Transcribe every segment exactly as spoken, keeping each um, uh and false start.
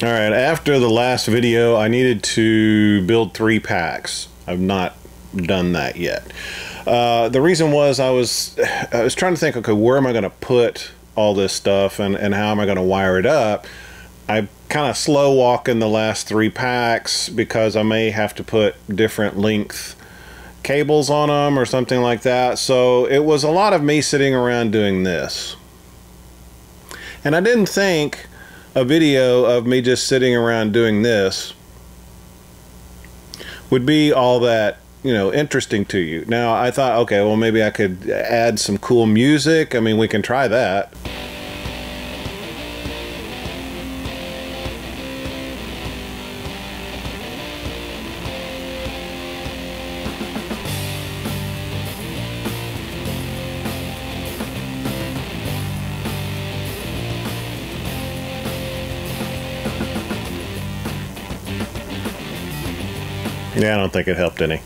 All right, after the last video, I needed to build three packs. I've not done that yet. Uh, the reason was I was I was trying to think, okay, where am I going to put all this stuff and, and how am I going to wire it up? I'm kind of slow walking the last three packs because I may have to put different length cables on them or something like that. So it was a lot of me sitting around doing this. And I didn't think a video of me just sitting around doing this would be all that, you know, interesting to you. Now I thought, okay, well maybe I could add some cool music. I mean, we can try that. Yeah, I don't think it helped any.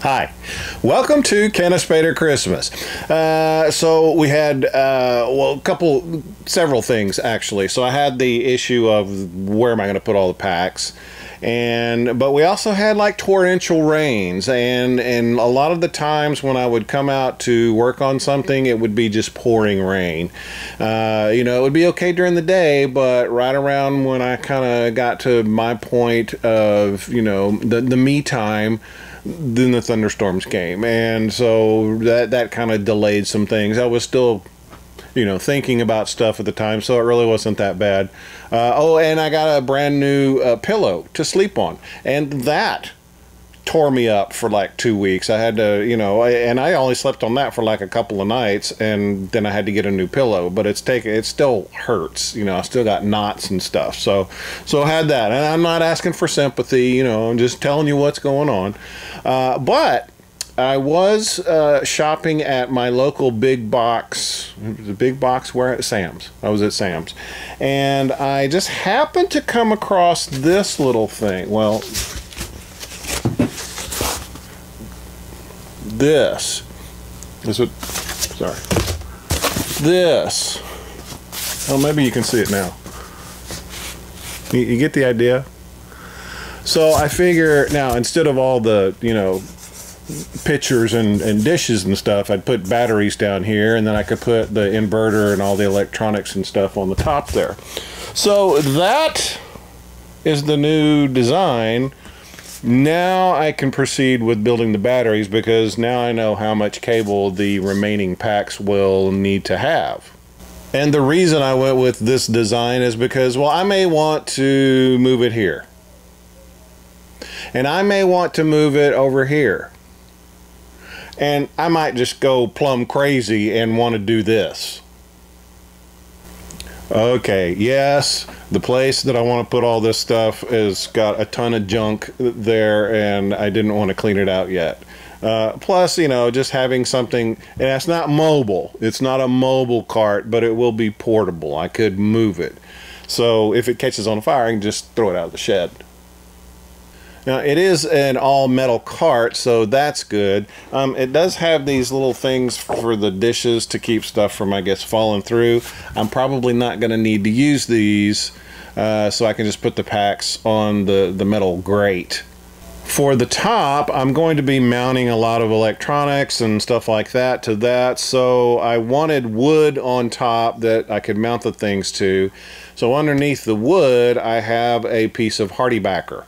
Hi, welcome to Canispater Christmas. Uh, so we had, uh, well, a couple, several things actually. So I had the issue of where am I going to put all the packs? And but we also had like torrential rains, and and a lot of the times when I would come out to work on something, it would be just pouring rain. Uh, you know, it would be okay during the day, but right around when I kind of got to my point of, you know, the the me time, then the thunderstorms came, and so that that kind of delayed some things. I was still, you know, thinking about stuff at the time, so it really wasn't that bad. Uh, oh, and I got a brand new uh, pillow to sleep on, and that tore me up for like two weeks. I had to, you know, I, and I only slept on that for like a couple of nights, and then I had to get a new pillow. But it's taken, it still hurts. You know, I still got knots and stuff. So, so I had that, and I'm not asking for sympathy. You know, I'm just telling you what's going on. Uh, but I was uh, shopping at my local big box, the big box where at Sam's. I was at Sam's, and I just happened to come across this little thing. Well, this is what. Sorry, this. Oh, maybe you can see it now. You, you get the idea. So I figure now, instead of all the, you know, pitchers and, and dishes and stuff, I'd put batteries down here, and then I could put the inverter and all the electronics and stuff on the top there. So that is the new design. Now I can proceed with building the batteries, because now I know how much cable the remaining packs will need to have. And the reason I went with this design is because, well, I may want to move it here, and I may want to move it over here, and I might just go plumb crazy and want to do this. Okay, yes, the place that I want to put all this stuff has got a ton of junk there, and I didn't want to clean it out yet. Uh, plus, you know, just having something, and it's not mobile. It's not a mobile cart, but it will be portable. I could move it. So if it catches on fire, I can just throw it out of the shed. Now, it is an all-metal cart, so that's good. Um, it does have these little things for the dishes to keep stuff from, I guess, falling through. I'm probably not going to need to use these, uh, so I can just put the packs on the, the metal grate. For the top, I'm going to be mounting a lot of electronics and stuff like that to that, so I wanted wood on top that I could mount the things to. So underneath the wood, I have a piece of HardieBacker.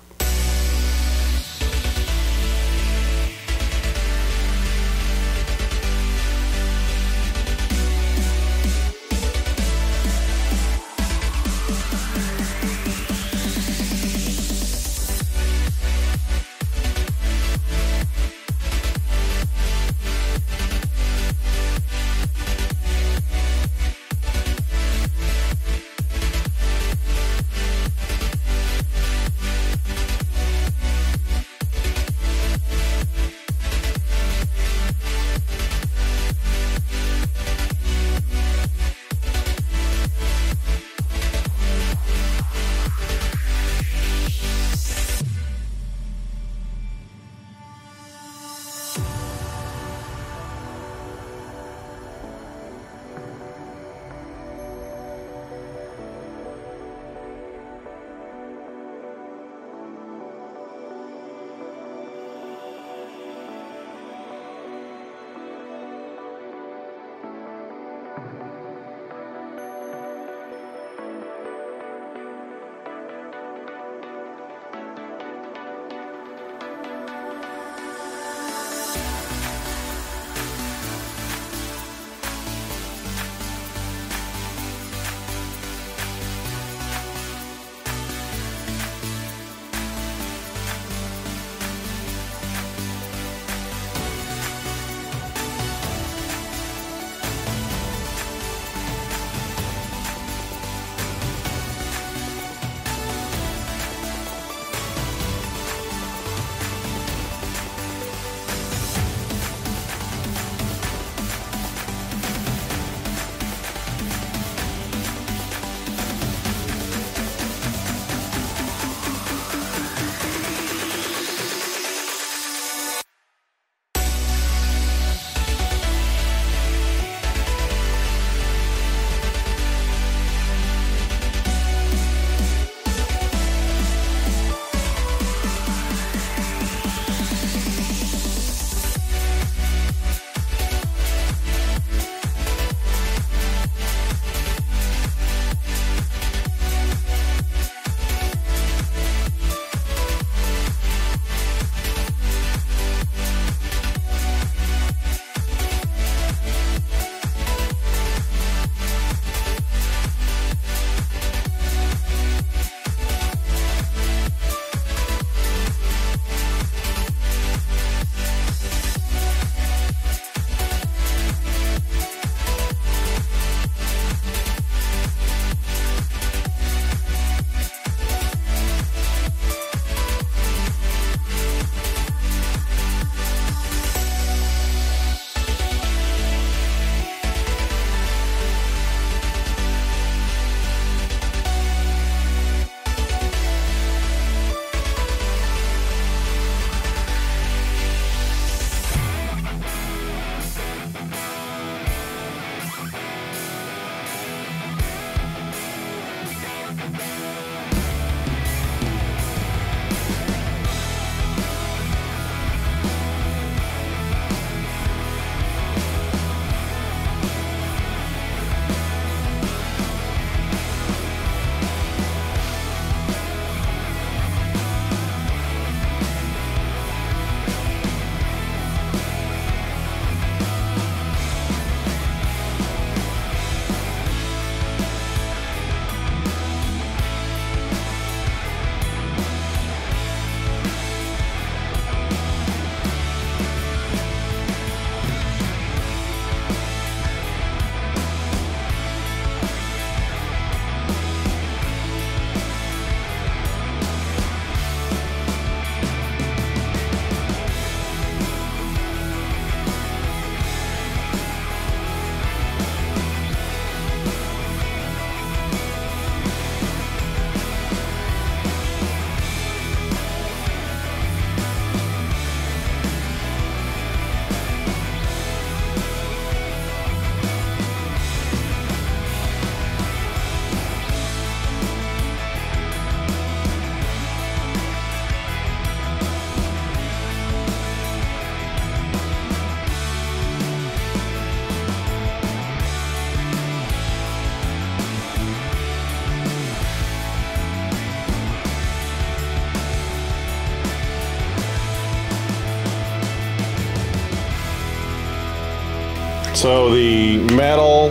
So the metal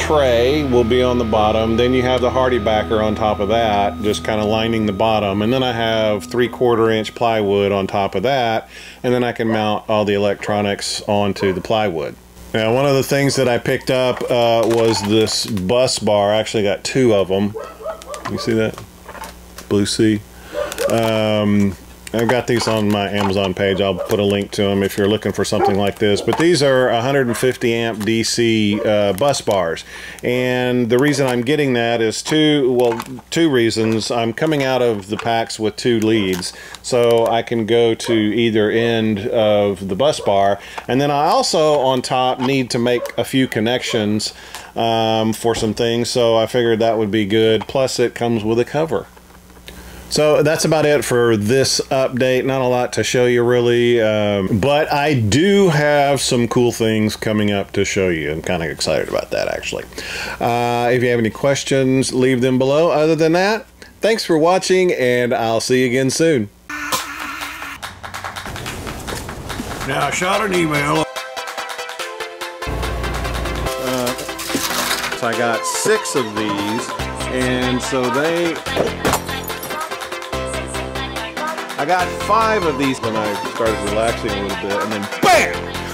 tray will be on the bottom, then you have the HardieBacker on top of that, just kind of lining the bottom, and then I have three quarter inch plywood on top of that, and then I can mount all the electronics onto the plywood. Now, one of the things that I picked up uh, was this bus bar. I actually got two of them. You see that? Blue Sea. Um, I got these on my Amazon page. I'll put a link to them if you're looking for something like this. But these are one hundred fifty amp D C uh, bus bars. And the reason I'm getting that is two, well, two reasons. I'm coming out of the packs with two leads, so I can go to either end of the bus bar. And then I also, on top, need to make a few connections um, for some things. So I figured that would be good. Plus, it comes with a cover. So that's about it for this update. Not a lot to show you really, um, but I do have some cool things coming up to show you. I'm kind of excited about that actually. Uh, if you have any questions, leave them below. Other than that, thanks for watching and I'll see you again soon. Now I shot an email. Uh, so I got six of these and so they... I got five of these when I started relaxing a little bit, and then BAM!